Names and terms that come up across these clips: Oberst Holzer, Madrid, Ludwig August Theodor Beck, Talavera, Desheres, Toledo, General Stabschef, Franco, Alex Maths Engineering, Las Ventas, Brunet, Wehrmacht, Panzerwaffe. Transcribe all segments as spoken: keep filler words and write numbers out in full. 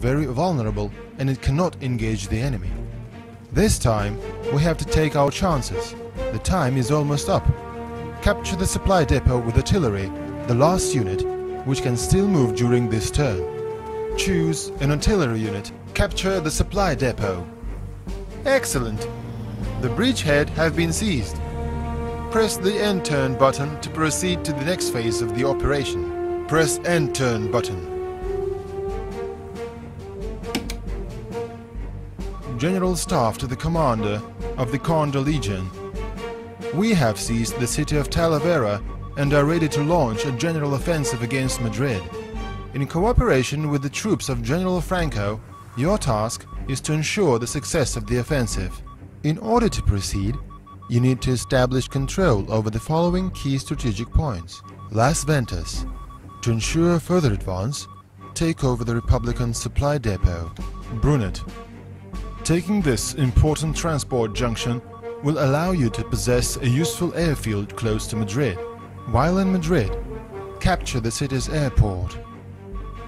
very vulnerable and it cannot engage the enemy. This time we have to take our chances. The time is almost up. Capture the supply depot with artillery, the last unit, which can still move during this turn. Choose an artillery unit. Capture the supply depot. Excellent! The bridgehead have been seized. Press the end turn button to proceed to the next phase of the operation. Press end turn button. General Staff to the Commander of the Condor Legion. We have seized the city of Talavera and are ready to launch a general offensive against Madrid. In cooperation with the troops of General Franco, your task is to ensure the success of the offensive. In order to proceed, you need to establish control over the following key strategic points. Las Ventas. To ensure further advance, take over the Republican supply depot. Brunet. Taking this important transport junction will allow you to possess a useful airfield close to Madrid. While in Madrid, capture the city's airport,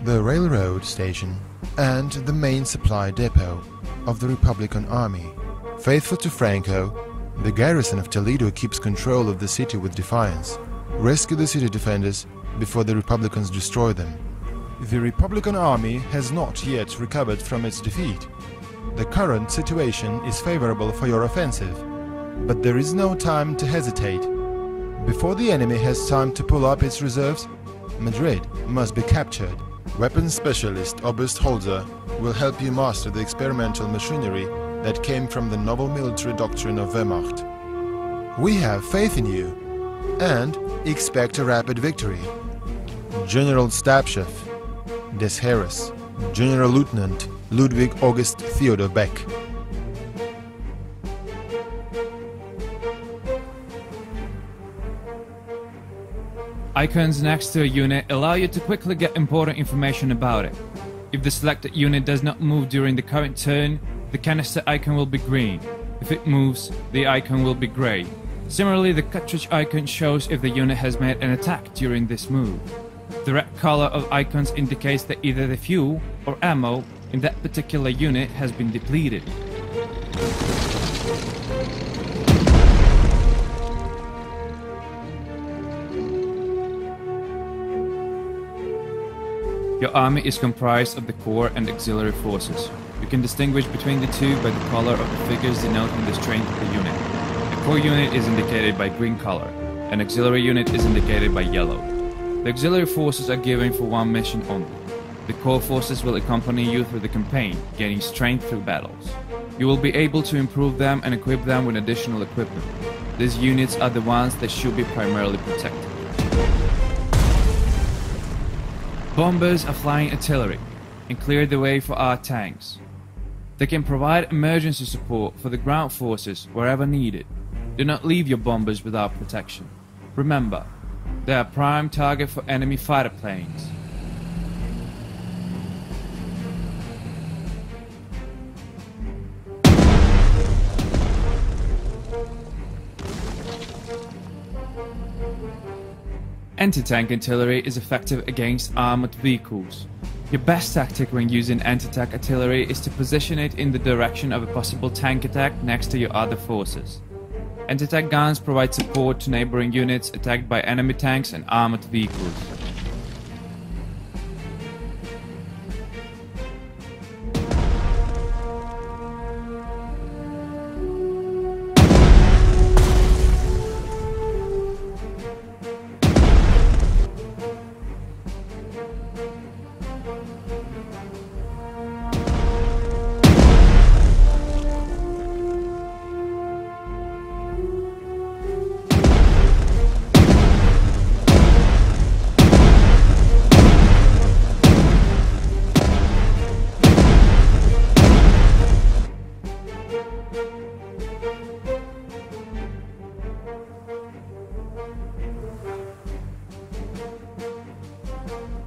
the railroad station, and the main supply depot of the Republican Army. Faithful to Franco, the garrison of Toledo keeps control of the city with defiance. Rescue the city defenders before the Republicans destroy them. The Republican army has not yet recovered from its defeat. The current situation is favorable for your offensive, but there is no time to hesitate. Before the enemy has time to pull up its reserves, Madrid must be captured. Weapons specialist Oberst Holzer will help you master the experimental machinery that came from the novel military doctrine of Wehrmacht. We have faith in you and expect a rapid victory. General Stabschef, Desheres, General Lieutenant Ludwig August Theodor Beck. Icons next to a unit allow you to quickly get important information about it. If the selected unit does not move during the current turn, the canister icon will be green. If it moves, the icon will be grey. Similarly, the cartridge icon shows if the unit has made an attack during this move. The red color of icons indicates that either the fuel or ammo in that particular unit has been depleted. Your army is comprised of the core and auxiliary forces. You can distinguish between the two by the color of the figures denoting the strength of the unit. The core unit is indicated by green color, an auxiliary unit is indicated by yellow. The auxiliary forces are given for one mission only. The core forces will accompany you through the campaign, gaining strength through battles. You will be able to improve them and equip them with additional equipment. These units are the ones that should be primarily protected. Bombers are flying artillery and clear the way for our tanks. They can provide emergency support for the ground forces wherever needed. Do not leave your bombers without protection. Remember, they are a prime target for enemy fighter planes. Anti-tank artillery is effective against armored vehicles. Your best tactic when using anti-tank artillery is to position it in the direction of a possible tank attack next to your other forces. Anti-tank guns provide support to neighboring units attacked by enemy tanks and armored vehicles.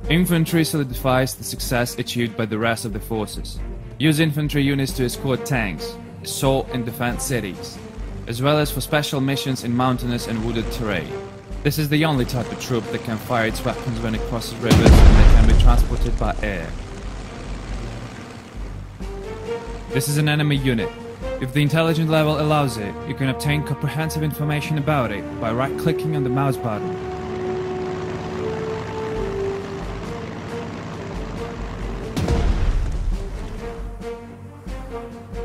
Infantry solidifies the success achieved by the rest of the forces. Use infantry units to escort tanks, assault and defend cities, as well as for special missions in mountainous and wooded terrain. This is the only type of troop that can fire its weapons when it crosses rivers, and they can be transported by air. This is an enemy unit. If the intelligence level allows it, you can obtain comprehensive information about it by right-clicking on the mouse button.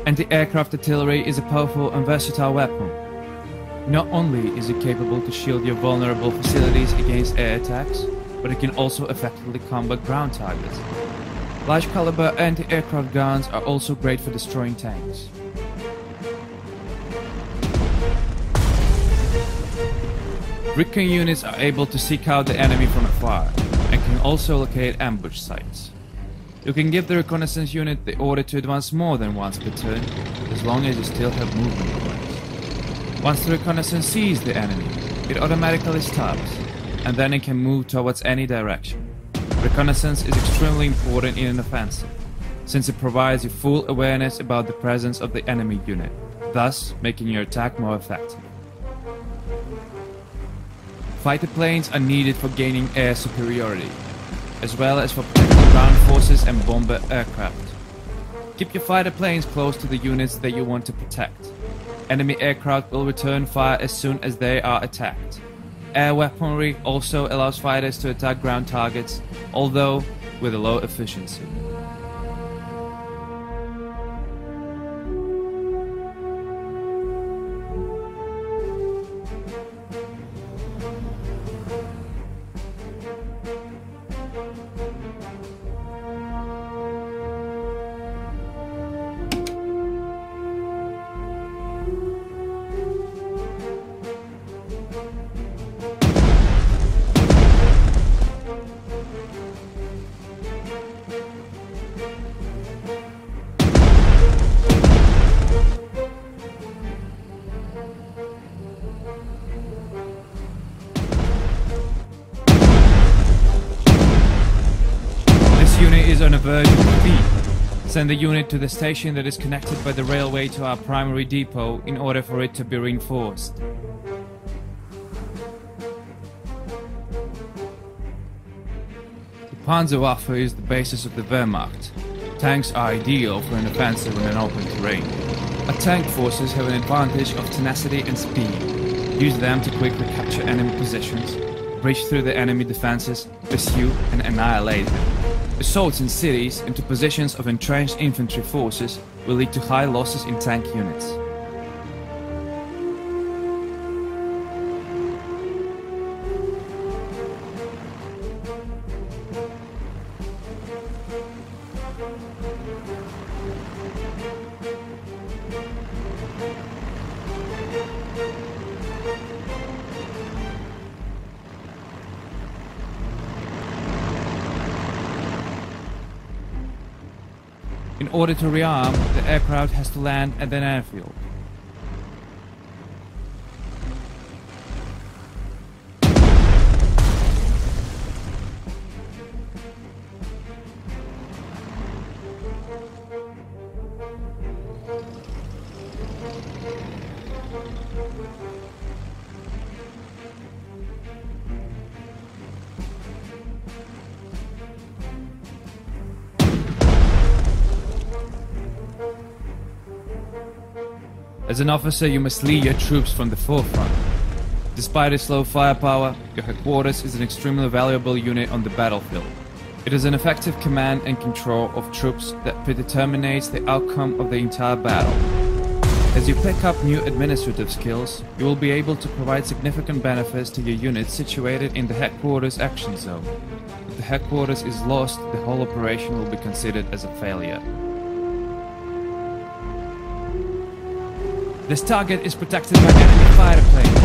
Anti-aircraft artillery is a powerful and versatile weapon. Not only is it capable to shield your vulnerable facilities against air attacks, but it can also effectively combat ground targets. Large caliber anti-aircraft guns are also great for destroying tanks. Recon units are able to seek out the enemy from afar, and can also locate ambush sites. You can give the reconnaissance unit the order to advance more than once per turn, as long as you still have movement points. Once the reconnaissance sees the enemy, it automatically stops, and then it can move towards any direction. Reconnaissance is extremely important in an offensive, since it provides you full awareness about the presence of the enemy unit, thus making your attack more effective. Fighter planes are needed for gaining air superiority, as well as for protecting ground forces and bomber aircraft. Keep your fighter planes close to the units that you want to protect. Enemy aircraft will return fire as soon as they are attacked. Air weaponry also allows fighters to attack ground targets, although with a low efficiency. On a verge of defeat. Send the unit to the station that is connected by the railway to our primary depot in order for it to be reinforced. The Panzerwaffe is the basis of the Wehrmacht. Tanks are ideal for an offensive in an open terrain. Our tank forces have an advantage of tenacity and speed. Use them to quickly capture enemy positions, breach through the enemy defenses, pursue and annihilate them. Assaults in cities into positions of entrenched infantry forces will lead to high losses in tank units. In order to rearm, the aircraft has to land at an airfield. As an officer, you must lead your troops from the forefront. Despite its low firepower, your headquarters is an extremely valuable unit on the battlefield. It is an effective command and control of troops that predetermines the outcome of the entire battle. As you pick up new administrative skills, you will be able to provide significant benefits to your units situated in the headquarters action zone. If the headquarters is lost, the whole operation will be considered as a failure. This target is protected by enemy fighter planes.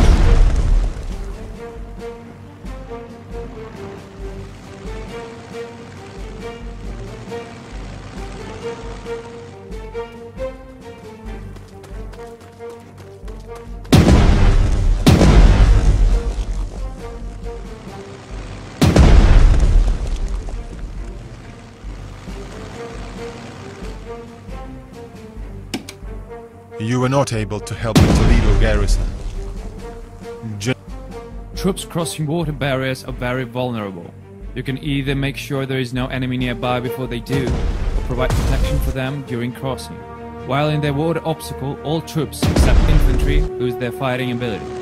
You were not able to help the Toledo garrison. Gen Troops crossing water barriers are very vulnerable. You can either make sure there is no enemy nearby before they do, or provide protection for them during crossing. while in the water obstacle all troops except infantry lose their fighting ability.